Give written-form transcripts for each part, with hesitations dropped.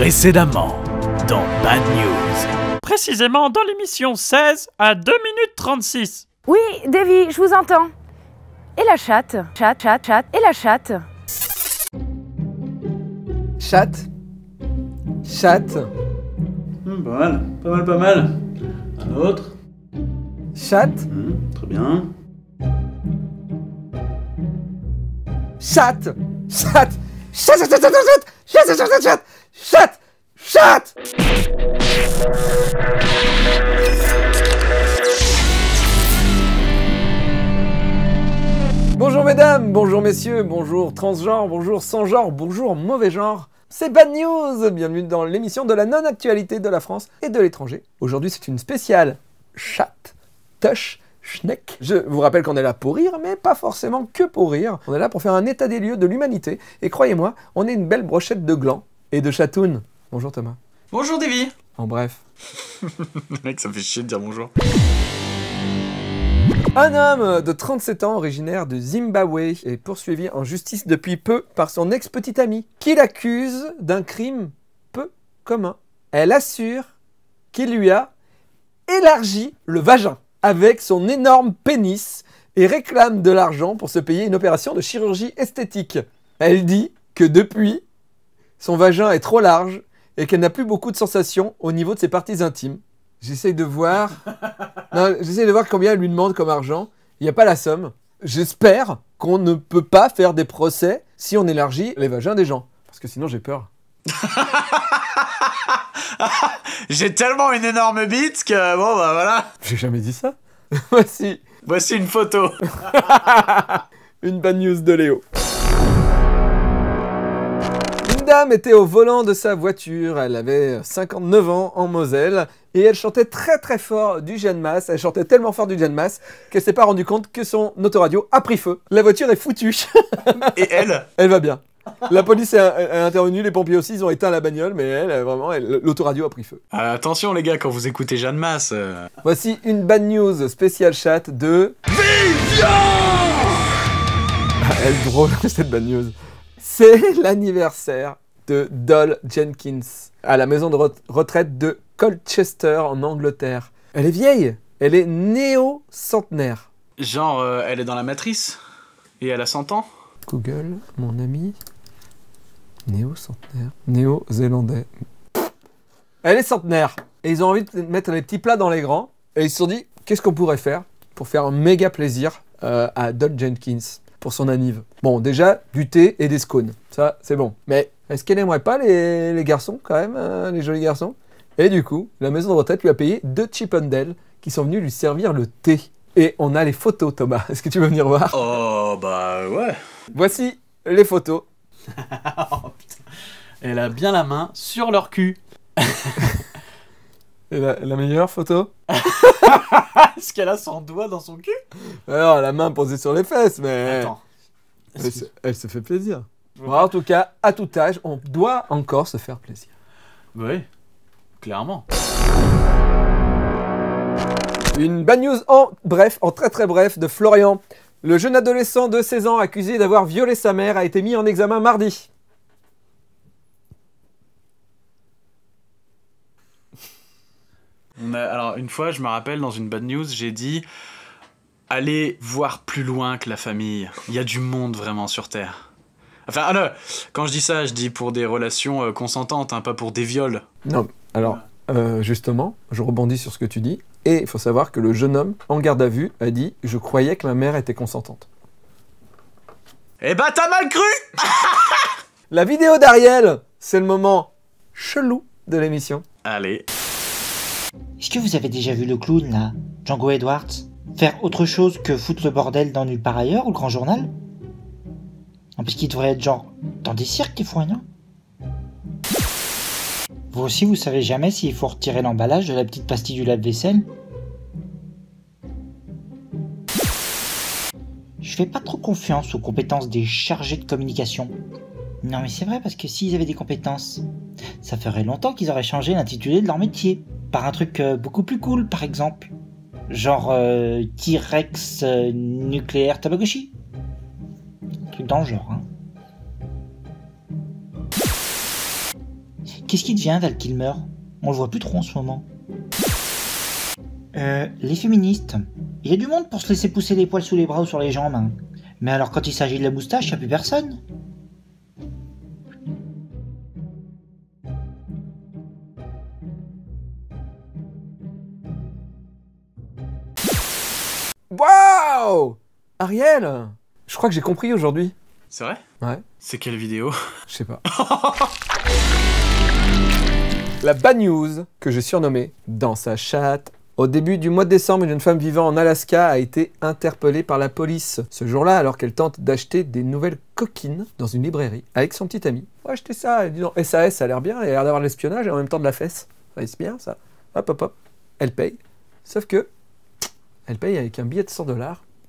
Précédemment, dans Bad News. Précisément dans l'émission 16 à 2 minutes 36. Oui, Davy, je vous entends. Et la chatte. Chatte. Et la chatte. Chatte. Pas mal. Un autre. Chatte. Très bien. Chatte. Bonjour mesdames, bonjour messieurs, bonjour transgenre, bonjour sans genre, bonjour mauvais genre. C'est Bad News! Bienvenue dans l'émission de la non-actualité de la France et de l'étranger. Aujourd'hui, c'est une spéciale chatte, tush, schneck. Je vous rappelle qu'on est là pour rire, mais pas forcément que pour rire. On est là pour faire un état des lieux de l'humanité. Et croyez-moi, on est une belle brochette de glands et de chatounes. Bonjour Thomas. Bonjour Davy. En bref. Mec, ça fait chier de dire bonjour. Un homme de 37 ans, originaire de Zimbabwe, est poursuivi en justice depuis peu par son ex-petite amie, qui l'accuse d'un crime peu commun. Elle assure qu'il lui a élargi le vagin avec son énorme pénis et réclame de l'argent pour se payer une opération de chirurgie esthétique. Elle dit que depuis, son vagin est trop large et qu'elle n'a plus beaucoup de sensations au niveau de ses parties intimes. J'essaye de voir combien elle lui demande comme argent. Il n'y a pas la somme. J'espère qu'on ne peut pas faire des procès si on élargit les vagins des gens. Parce que sinon, j'ai peur. J'ai tellement une énorme bite que... Bon, bah voilà. J'ai jamais dit ça. Voici une photo. Une bad news de Léo. Une dame était au volant de sa voiture, elle avait 59 ans en Moselle et elle chantait très fort du Jeanne Mas. Elle chantait tellement fort du Jeanne Mas qu'elle s'est pas rendue compte que son autoradio a pris feu. La voiture est foutue. Et elle ? Elle va bien. La police a intervenu, les pompiers aussi, ils ont éteint la bagnole, mais elle, vraiment, l'autoradio a pris feu. Attention les gars, quand vous écoutez Jeanne Mas... Voici une bad news spéciale chatte de... Vivian ! Elle est drôle cette bad news. C'est l'anniversaire de Doll Jenkins, à la maison de retraite de Colchester, en Angleterre. Elle est vieille, elle est néo-centenaire. Genre, elle est dans la matrice, et elle a 100 ans. Google, mon ami, néo-centenaire, néo-zélandais. Elle est centenaire, et ils ont envie de mettre les petits plats dans les grands, et ils se sont dit, qu'est-ce qu'on pourrait faire pour faire un méga plaisir à Doll Jenkins pour son anniv. Bon, déjà, du thé et des scones. Ça, c'est bon. Mais est-ce qu'elle n'aimerait pas les garçons, quand même, les jolis garçons? Et du coup, la maison de retraite lui a payé 2 Chip and Dale qui sont venus lui servir le thé. Et on a les photos, Thomas. Est-ce que tu veux venir voir? Oh, bah ouais. Voici les photos. Oh, putain. Elle a bien la main sur leur cul. Et la meilleure photo? Est-ce qu'elle a son doigt dans son cul? Alors, la main posée sur les fesses, mais... Attends. Elle se fait plaisir. Ouais. Bon, en tout cas, à tout âge, on doit encore se faire plaisir. Oui, clairement. Une bad news en bref, en très bref, de Florian. Le jeune adolescent de 16 ans accusé d'avoir violé sa mère a été mis en examen mardi. Alors, une fois, je me rappelle, dans une bad news, j'ai dit... Allez voir plus loin que la famille. Il y a du monde vraiment sur Terre. Enfin, quand je dis ça, je dis pour des relations consentantes, hein, pas pour des viols. Non, alors, justement, je rebondis sur ce que tu dis. Et il faut savoir que le jeune homme, en garde à vue, a dit « Je croyais que ma mère était consentante. » Eh bah, t'as mal cru. La vidéo d'Ariel, c'est le moment chelou de l'émission. Allez. Est-ce que vous avez déjà vu le clown, là, Django Edwards ? Faire autre chose que foutre le bordel dans Nulle Part Ailleurs ou le Grand Journal? En plus, qu'il devrait être genre dans des cirques des fois, non? Vous aussi, vous savez jamais s'il faut retirer l'emballage de la petite pastille du lave-vaisselle? Je fais pas trop confiance aux compétences des chargés de communication. Non mais c'est vrai, parce que s'ils avaient des compétences, ça ferait longtemps qu'ils auraient changé l'intitulé de leur métier par un truc beaucoup plus cool, par exemple. Genre T-Rex nucléaire Tamagotchi. Un truc dans le genre, hein. Qu'est-ce qui devient Val Kilmer? On le voit plus trop en ce moment. Les féministes. Il y a du monde pour se laisser pousser des poils sous les bras ou sur les jambes. Hein. Mais alors quand il s'agit de la moustache, il n'y a plus personne. Waouh! Ariel! Je crois que j'ai compris aujourd'hui. C'est vrai? Ouais. C'est quelle vidéo? Je sais pas. La Bad News, que j'ai surnommée Dans sa chatte. Au début du mois de décembre, une jeune femme vivant en Alaska a été interpellée par la police. Ce jour-là, alors qu'elle tente d'acheter des nouvelles coquines dans une librairie avec son petit ami. « Oh, acheter ça !» Elle dit non. SAS, ça a l'air bien, il a l'air d'avoir de l'espionnage et en même temps de la fesse. Ça c'est bien, ça. Hop, hop, hop. Elle paye. Sauf que... elle paye avec un billet de 100 $.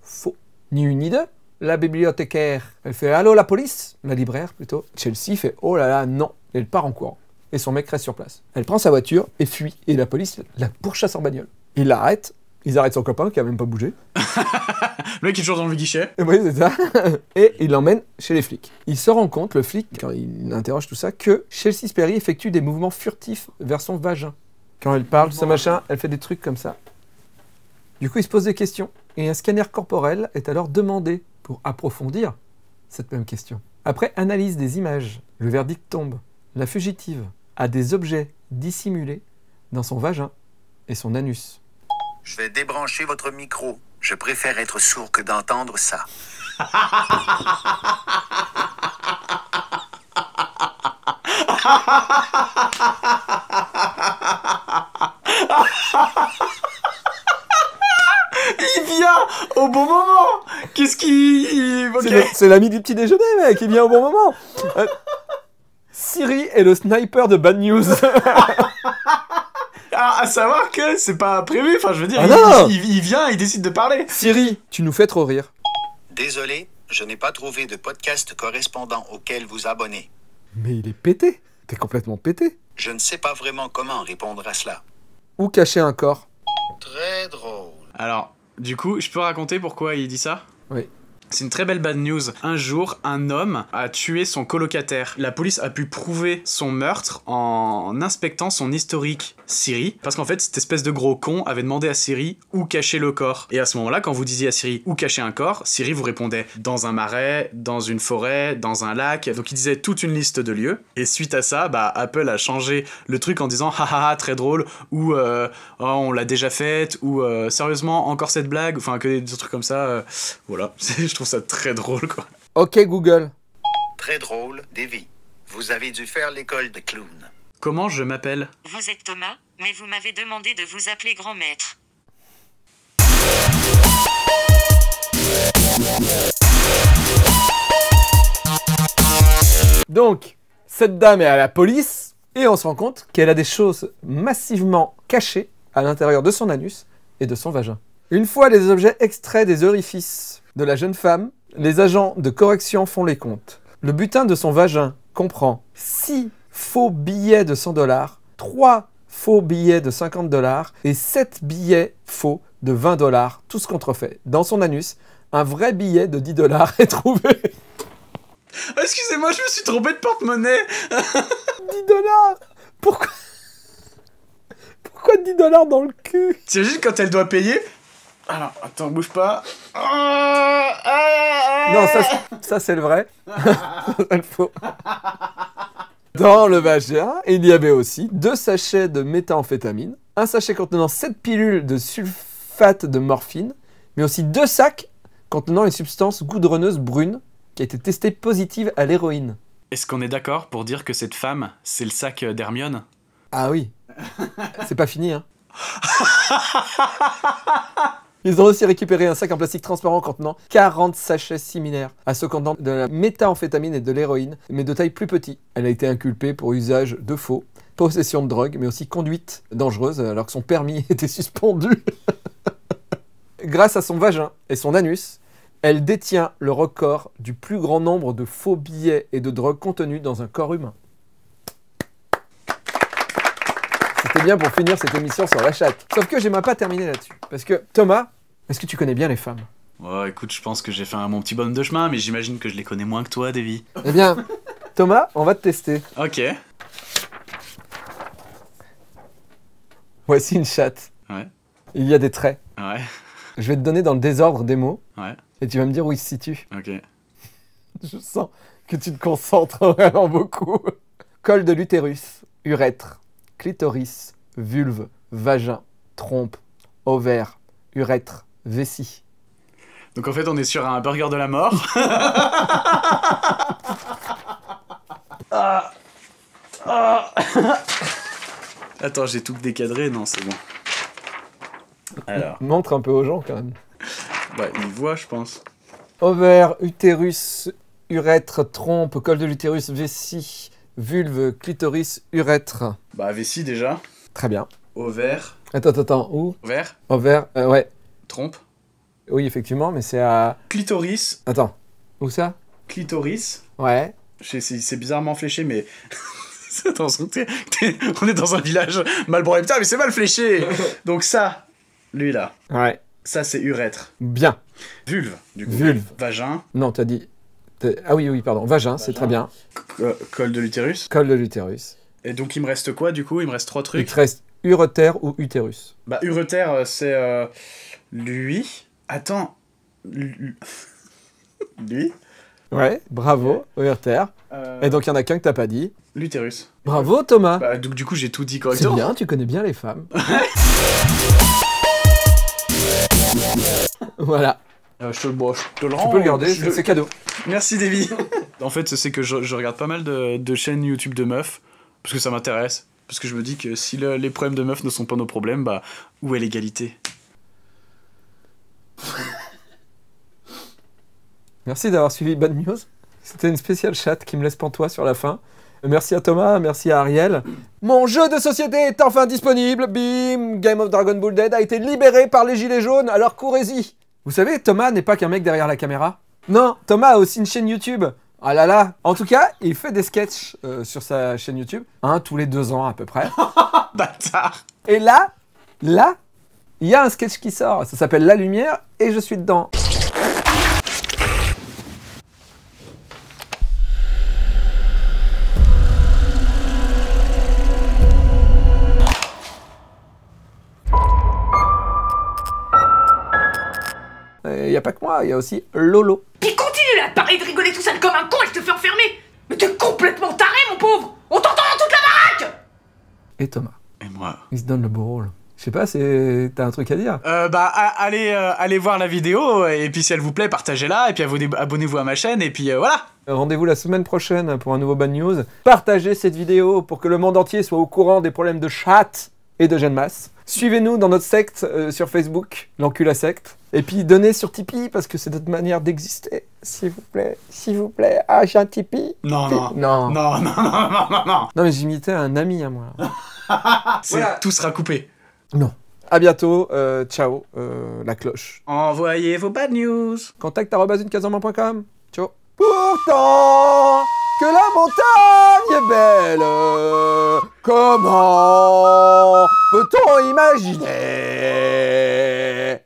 Faux. Ni une ni deux. La bibliothécaire, elle fait « Allô, la police ?» La libraire, plutôt. Chelsea fait « Oh là là, non !» Elle part en courant. Et son mec reste sur place. Elle prend sa voiture et fuit. Et la police la pourchasse en bagnole. Ils l'arrêtent. Ils arrêtent son copain qui a même pas bougé. Le mec est toujours dans le guichet. Oui, c'est ça. Et il l'emmène chez les flics. Il se rend compte, le flic, quand il interroge tout ça, que Chelsea Sperry effectue des mouvements furtifs vers son vagin. Quand elle parle, ça machin, elle fait des trucs comme ça. Du coup, il se pose des questions. Et un scanner corporel est alors demandé pour approfondir cette même question. Après analyse des images, le verdict tombe. La fugitive a des objets dissimulés dans son vagin et son anus. Je vais débrancher votre micro. Je préfère être sourd que d'entendre ça. Il vient au bon moment. Qu'est-ce qui... okay. C'est l'ami du petit déjeuner, mec. Il vient au bon moment. Siri est le sniper de Bad News. À savoir que c'est pas prévu, enfin je veux dire, il vient, il décide de parler. Siri, tu nous fais trop rire. Désolé, je n'ai pas trouvé de podcast correspondant auquel vous abonnez. Mais il est pété, t'es complètement pété. Je ne sais pas vraiment comment répondre à cela. Ou cacher un corps. Très drôle. Alors, du coup, je peux raconter pourquoi il dit ça? Oui. C'est une très belle bad news. Un jour, un homme a tué son colocataire. La police a pu prouver son meurtre en inspectant son historique Siri. Parce qu'en fait, cette espèce de gros con avait demandé à Siri où cacher le corps. Et à ce moment-là, quand vous disiez à Siri où cacher un corps, Siri vous répondait dans un marais, dans une forêt, dans un lac. Donc il disait toute une liste de lieux. Et suite à ça, bah, Apple a changé le truc en disant haha, très drôle, ou oh, on l'a déjà faite, ou sérieusement, encore cette blague, enfin que des trucs comme ça. Voilà. Je trouve ça très drôle, quoi. Ok, Google. Très drôle, Davy. Vous avez dû faire l'école de clown. Comment je m'appelle? Vous êtes Thomas, mais vous m'avez demandé de vous appeler grand maître. Donc, cette dame est à la police, et on se rend compte qu'elle a des choses massivement cachées à l'intérieur de son anus et de son vagin. Une fois les objets extraits des orifices de la jeune femme, les agents de correction font les comptes. Le butin de son vagin comprend 6 faux billets de 100 $, 3 faux billets de 50 $ et 7 billets faux de 20 $, tous contrefaits. Dans son anus, un vrai billet de 10 $ est trouvé. Excusez-moi, je me suis trompé de porte-monnaie. 10 $? Pourquoi 10 $ dans le cul? T'imagines quand elle doit payer? Alors, attends, bouge pas. Non, ça c'est le vrai. Le faux. Dans le vagin, il y avait aussi 2 sachets de méthamphétamine, un sachet contenant 7 pilules de sulfate de morphine, mais aussi 2 sacs contenant une substance goudronneuse brune qui a été testée positive à l'héroïne. Est-ce qu'on est d'accord pour dire que cette femme, c'est le sac d'Hermione? Ah oui. C'est pas fini, hein. Ils ont aussi récupéré un sac en plastique transparent contenant 40 sachets similaires à ceux contenant de la méthamphétamine et de l'héroïne, mais de taille plus petite. Elle a été inculpée pour usage de faux, possession de drogue, mais aussi conduite dangereuse alors que son permis était suspendu. Grâce à son vagin et son anus, elle détient le record du plus grand nombre de faux billets et de drogues contenus dans un corps humain. C'était bien pour finir cette émission sur la chatte. Sauf que j'aimerais pas terminer là-dessus. Parce que, Thomas, est-ce que tu connais bien les femmes? Oh, écoute, je pense que j'ai fait mon petit bonhomme de chemin, mais j'imagine que je les connais moins que toi, Davy. Eh bien, Thomas, on va te tester. Ok. Voici une chatte. Ouais. Il y a des traits. Ouais. Je vais te donner dans le désordre des mots. Ouais. Et tu vas me dire où ils se situent. Ok. Je sens que tu te concentres vraiment beaucoup. Col de l'utérus, urètre, clitoris, vulve, vagin, trompe, ovaire, urètre, vessie. Donc en fait, on est sur un burger de la mort. Ah. Ah. Attends, j'ai tout décadré, non, c'est bon. Alors. Montre un peu aux gens quand même. Bah, ils voient, je pense. Ovaire, utérus, urètre, trompe, col de l'utérus, vessie, vulve, clitoris, urètre. Bah, vessie déjà. Très bien. Ovaire. Attends, où? Ovaire. Ovaire, ouais. Trompe. Oui, effectivement, mais c'est à... Clitoris. Attends, où ça? Clitoris. Ouais. C'est bizarrement fléché, mais... Attends, on est dans un village mal branlé. Putain, mais c'est mal fléché. Donc ça, lui là. Ouais. Ça, c'est urètre. Bien. Vulve, du coup. Vulve. Vagin. Non, t'as dit... Ah oui, pardon. Vagin, c'est très bien. Col de l'utérus. Col de l'utérus. Et donc, il me reste quoi, du coup? Il me reste trois trucs. Il te reste uretère ou utérus. Bah, uretère, c'est... lui... Attends... Lui? Ouais, bravo, uretère. Et donc, il n'y en a qu'un que t'as pas dit. L'utérus. Bravo, Thomas. Bah, du coup, j'ai tout dit correctement. C'est bien, tu connais bien les femmes. Voilà. Je te le rends. Tu peux le garder, c'est cadeau. Merci, Davy. En fait, c'est que je regarde pas mal de chaînes YouTube de meufs, parce que ça m'intéresse. Parce que je me dis que si les problèmes de meufs ne sont pas nos problèmes, bah, où est l'égalité? Merci d'avoir suivi Bad News. C'était une spéciale chatte qui me laisse pantois sur la fin. Merci à Thomas, merci à Ariel. Mon jeu de société est enfin disponible. Bim, Game of Dragon Ball Dead a été libéré par les Gilets jaunes, alors courez-y. Vous savez, Thomas n'est pas qu'un mec derrière la caméra. Non, Thomas a aussi une chaîne YouTube. Ah là là. En tout cas, il fait des sketchs sur sa chaîne YouTube. Tous les 2 ans à peu près. Bâtard. Et là, il y a un sketch qui sort. Ça s'appelle La Lumière et je suis dedans. Il n'y a pas que moi, il y a aussi Lolo. Puis continue là à parler de rigoler tout seul comme un con et je te fais enfermer. Mais t'es complètement taré, mon pauvre. On t'entend dans toute la baraque. Et Thomas. Et moi. Il se donne le beau rôle. Je sais pas, t'as un truc à dire? Bah, allez voir la vidéo, et puis si elle vous plaît, partagez-la, et puis abonnez-vous à ma chaîne, et puis voilà. Rendez-vous la semaine prochaine pour un nouveau Bad News. Partagez cette vidéo pour que le monde entier soit au courant des problèmes de chatte et de Jeanne Mas. Suivez-nous dans notre secte sur Facebook, l'enculasecte. Et puis donnez sur Tipeee, parce que c'est notre manière d'exister. S'il vous plaît. Ah, j'ai un Tipeee. Non. Non, mais j'imitais un ami à moi. Voilà. Tout sera coupé. Non. À bientôt. Ciao. La cloche. Envoyez vos bad news. Contact@unecaseenmoins.com. Ciao. Pourtant que la montagne est belle, comment peut-on imaginer